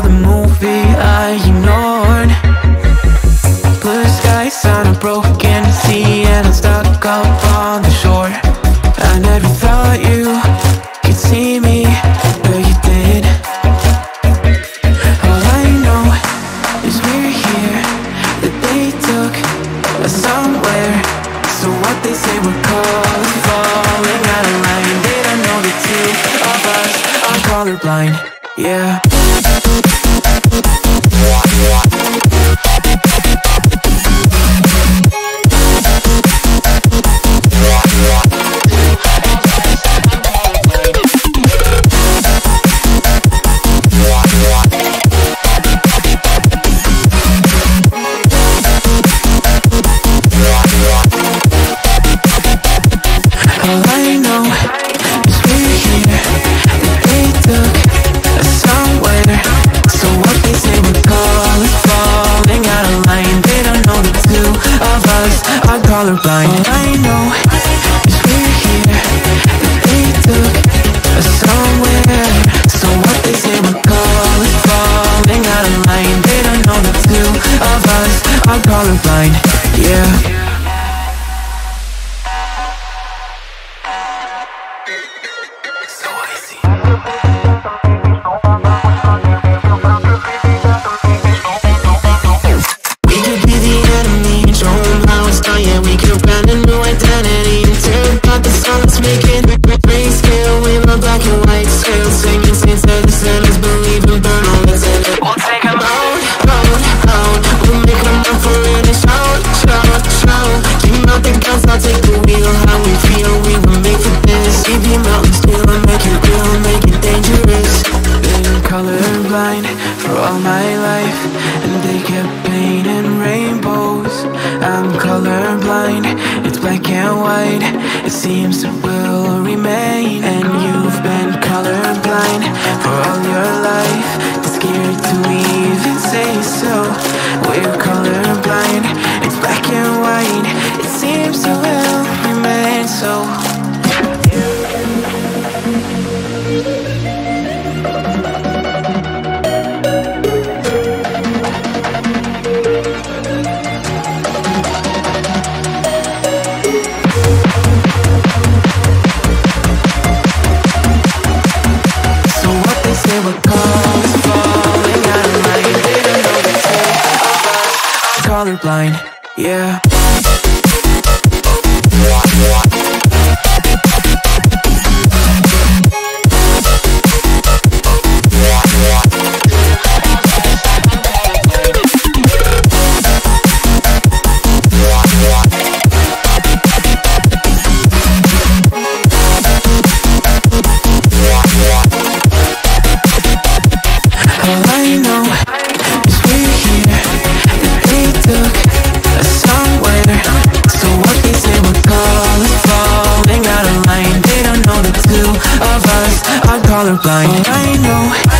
how the movie I ignored. Blue skies on a broken sea, and I'm stuck up on the shore. I never thought you could see me, but you did. All I know is we're here, that they took us somewhere. So what they say we're calling out of line. They don't know the two of us are colorblind. Yeah. Colorblind. All I know is we're here, that they took us somewhere. So what they say we're calling out of line. They don't know the two of us are colorblind. Yeah. Seems it will remain, and you've been colorblind for all your life. It's scared to even say so. We're colorblind, it's black and white. It seems it will remain so. Colorblind, yeah. Colorblind. All I know